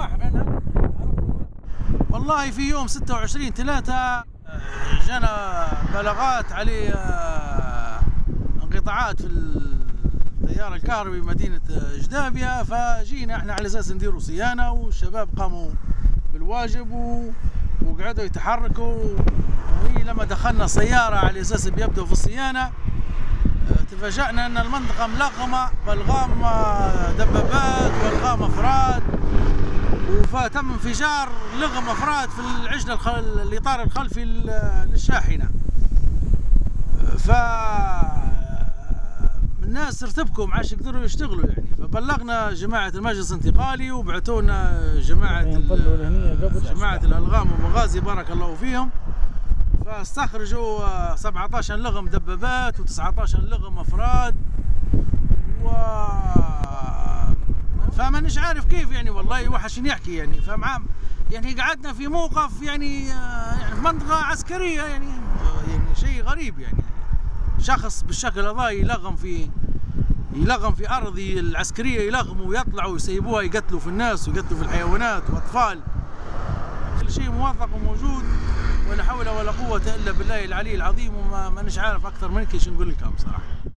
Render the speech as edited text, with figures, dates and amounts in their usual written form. ارواح بينها. والله في يوم 26/3 جانا بلاغات عليه انقطاعات في التيار الكهربي بمدينة أجدابية، فجينا احنا على اساس نديروا صيانة، والشباب قاموا بالواجب وقعدوا يتحركوا. لما دخلنا سيارة على اساس بيبدوا في الصيانة، تفاجأنا ان المنطقة ملغمة، بلغامة دبابات والغامة افراد، فتم انفجار لغم افراد في العجلة الاطار الخلفي للشاحنة. ف الناس ارتبكوا ما عادش يقدروا يشتغلوا يعني، فبلغنا جماعة المجلس الانتقالي وبعثونا جماعة الالغام ومغازي بارك الله فيهم، فاستخرجوا 17 لغم دبابات و19 لغم افراد. و فمانيش عارف كيف يعني، والله وحشني نحكي يعني. يعني قعدنا في موقف يعني في منطقة عسكرية يعني شيء غريب يعني، شخص بالشكل هذا يلغم في أرضي العسكرية، يلغموا ويطلعوا ويسيبوها، يقتلوا في الناس ويقتلوا في الحيوانات وأطفال. كل شيء موثق وموجود، ولا حول ولا قوة إلا بالله العلي العظيم، وما مانيش عارف أكثر من كيش نقول لكم صراحة.